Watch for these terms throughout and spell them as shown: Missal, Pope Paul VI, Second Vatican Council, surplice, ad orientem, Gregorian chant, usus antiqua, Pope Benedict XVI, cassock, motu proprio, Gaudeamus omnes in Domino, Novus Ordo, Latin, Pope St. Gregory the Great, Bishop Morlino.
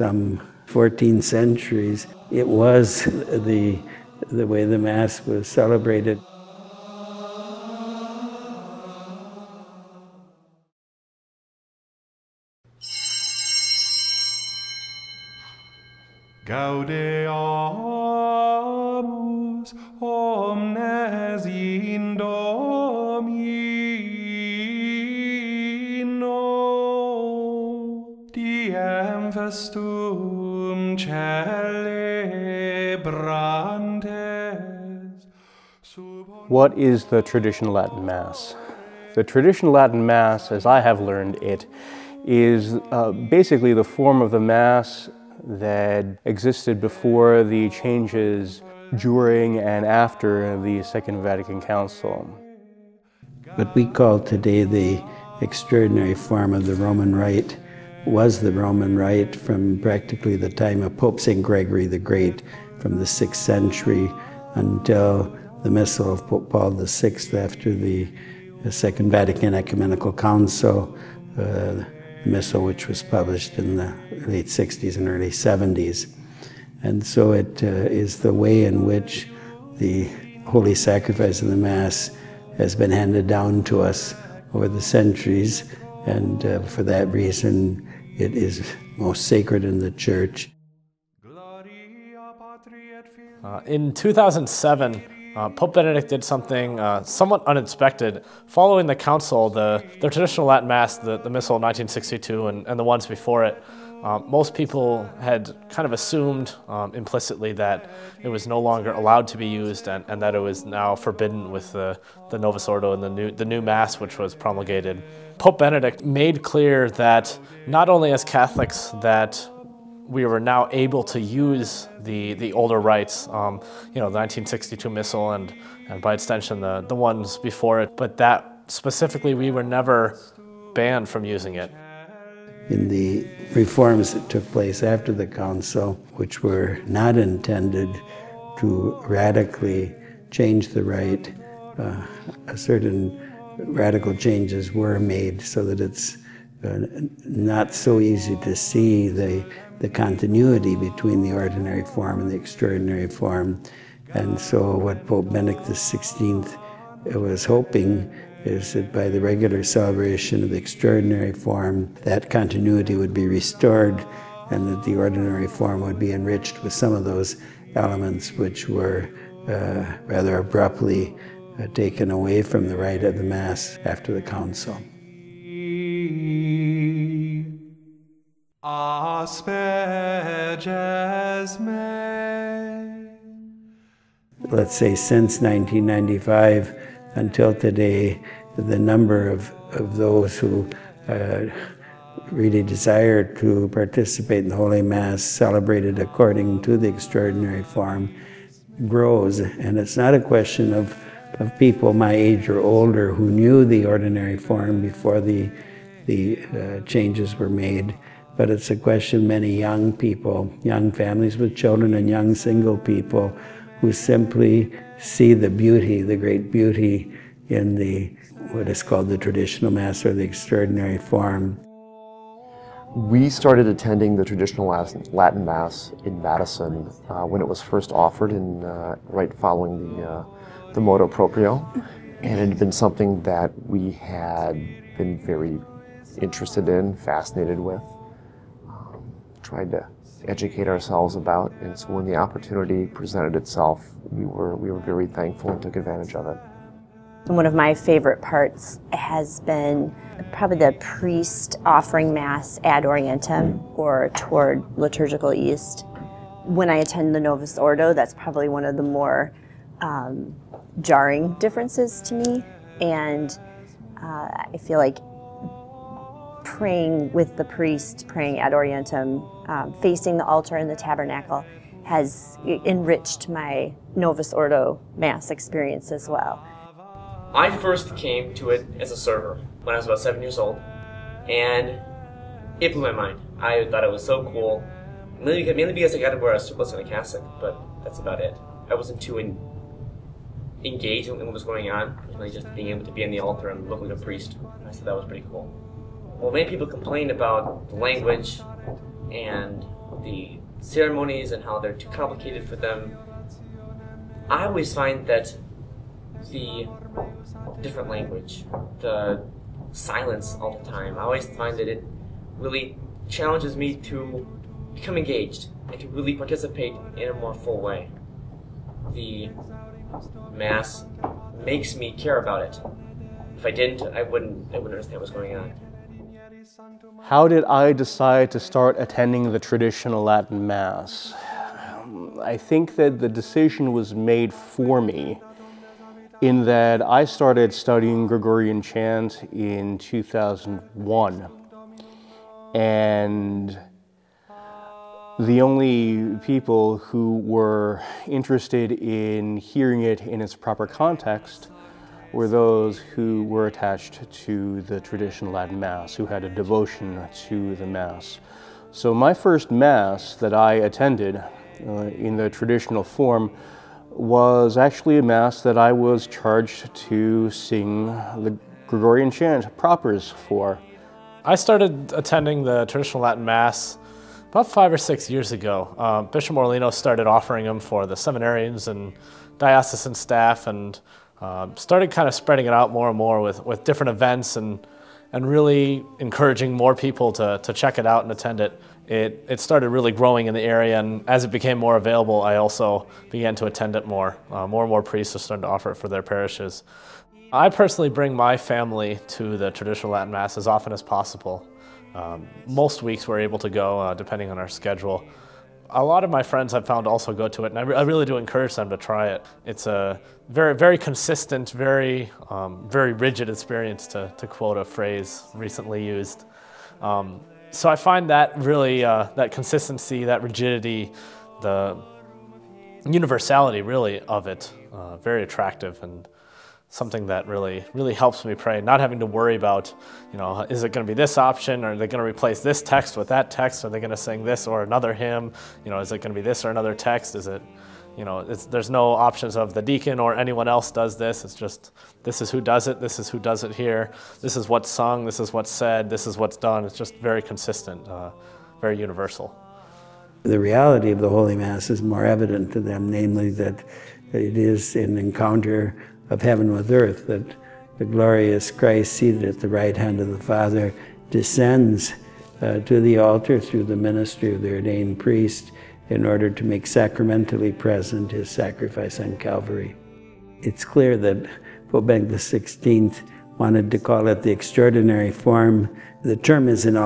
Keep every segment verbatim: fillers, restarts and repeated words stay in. some fourteen centuries, it was the, the way the Mass was celebrated. Gaudeamus omnes in Domino, diem festum celebrantes. What is the traditional Latin Mass? The traditional Latin Mass, as I have learned it, is uh, basically the form of the Mass that existed before the changes during and after the Second Vatican Council. What we call today the extraordinary form of the Roman Rite was the Roman Rite from practically the time of Pope Saint Gregory the Great, from the sixth century until the Missal of Pope Paul the sixth after the Second Vatican Ecumenical Council. Uh, Missal, which was published in the late sixties and early seventies. And so it uh, is the way in which the Holy Sacrifice of the Mass has been handed down to us over the centuries, and uh, for that reason it is most sacred in the Church. Uh, in two thousand seven, Uh, Pope Benedict did something uh, somewhat unexpected. Following the Council, the, the traditional Latin Mass, the, the Missal of nineteen sixty-two and, and the ones before it, uh, most people had kind of assumed um, implicitly that it was no longer allowed to be used and, and that it was now forbidden with the, the Novus Ordo and the new, the new Mass which was promulgated. Pope Benedict made clear that not only as Catholics that we were now able to use the, the older rites, um, you know, the nineteen sixty-two Missal and, and by extension the, the ones before it, but that specifically we were never banned from using it. In the reforms that took place after the Council, which were not intended to radically change the rite, uh, certain radical changes were made so that it's Uh, not so easy to see the, the continuity between the ordinary form and the extraordinary form. And so what Pope Benedict the sixteenth was hoping is that by the regular celebration of the extraordinary form, that continuity would be restored and that the ordinary form would be enriched with some of those elements which were uh, rather abruptly uh, taken away from the rite of the Mass after the Council. Let's say since nineteen ninety-five until today, the number of, of those who uh, really desire to participate in the Holy Mass celebrated according to the extraordinary form grows. And it's not a question of, of people my age or older who knew the ordinary form before the, the uh, changes were made. But it's a question many young people, young families with children and young single people who simply see the beauty, the great beauty in the, what is called the traditional Mass or the extraordinary form. We started attending the traditional Latin Mass in Madison uh, when it was first offered in, uh, right following the, uh, the motu proprio. And it had been something that we had been very interested in, fascinated with, tried to educate ourselves about, and so when the opportunity presented itself, we were, we were very thankful and took advantage of it. One of my favorite parts has been probably the priest offering Mass ad orientem, or toward liturgical east. When I attend the Novus Ordo, that's probably one of the more um, jarring differences to me, and uh, I feel like praying with the priest, praying ad orientem, um, facing the altar in the tabernacle, has enriched my Novus Ordo Mass experience as well. I first came to it as a server when I was about seven years old, and it blew my mind. I thought it was so cool, mainly, mainly because I got to wear a surplice and a cassock, but that's about it. I wasn't too in, engaged in what was going on, really just being able to be in the altar and look like a priest. I thought that was pretty cool. Well, many people complained about the language and about the ceremonies and how they're too complicated for them, I always find that the different language, the silence all the time, I always find that it really challenges me to become engaged and to really participate in a more full way. The Mass makes me care about it. If I didn't, I wouldn't, I wouldn't understand what's going on. How did I decide to start attending the traditional Latin Mass? I think that the decision was made for me in that I started studying Gregorian chant in two thousand one. And the only people who were interested in hearing it in its proper context were those who were attached to the traditional Latin Mass, who had a devotion to the Mass. So my first Mass that I attended uh, in the traditional form was actually a Mass that I was charged to sing the Gregorian chant propers for. I started attending the traditional Latin Mass about five or six years ago. Uh, Bishop Morlino started offering them for the seminarians and diocesan staff, and Uh, started kind of spreading it out more and more with, with different events and and really encouraging more people to, to check it out and attend it. it. It started really growing in the area, and as it became more available, I also began to attend it more. Uh, more and more priests are starting to offer it for their parishes. I personally bring my family to the traditional Latin Mass as often as possible. Um, most weeks we're able to go, uh, depending on our schedule. A lot of my friends I've found also go to it, and I, re I really do encourage them to try it. It's a very, very consistent, very, um, very rigid experience, to, to quote a phrase recently used. Um, so I find that really, uh, that consistency, that rigidity, the universality really of it, uh, very attractive, and something that really, really helps me pray. Not having to worry about, you know, is it going to be this option? Or are they going to replace this text with that text? Are they going to sing this or another hymn? You know, is it going to be this or another text? Is it, you know, it's, there's no options of the deacon or anyone else does this. It's just, this is who does it. This is who does it here. This is what's sung. This is what's said. This is what's done. It's just very consistent, uh, very universal. The reality of the Holy Mass is more evident to them, namely that it is an encounter of heaven with earth, that the glorious Christ seated at the right hand of the Father descends uh, to the altar through the ministry of the ordained priest in order to make sacramentally present his sacrifice on Calvary. It's clear that Pope Benedict the sixteenth wanted to call it the extraordinary form. The term isn't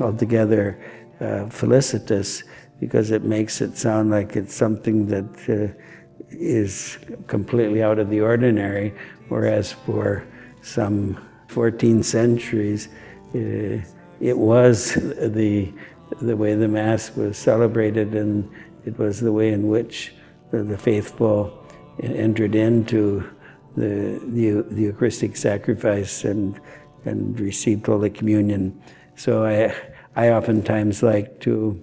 altogether uh, felicitous, because it makes it sound like it's something that uh, is completely out of the ordinary, whereas for some fourteen centuries, uh, it was the, the way the Mass was celebrated, and it was the way in which the, the faithful entered into the, the, the Eucharistic sacrifice and, and received Holy Communion. So I, I oftentimes like to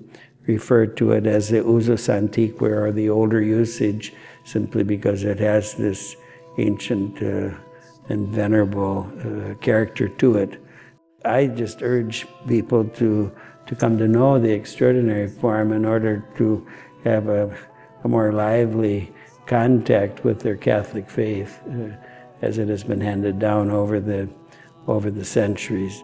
refer to it as the usus antiqua, or the older usage, simply because it has this ancient uh, and venerable uh, character to it. I just urge people to, to come to know the extraordinary form in order to have a, a more lively contact with their Catholic faith uh, as it has been handed down over the, over the centuries.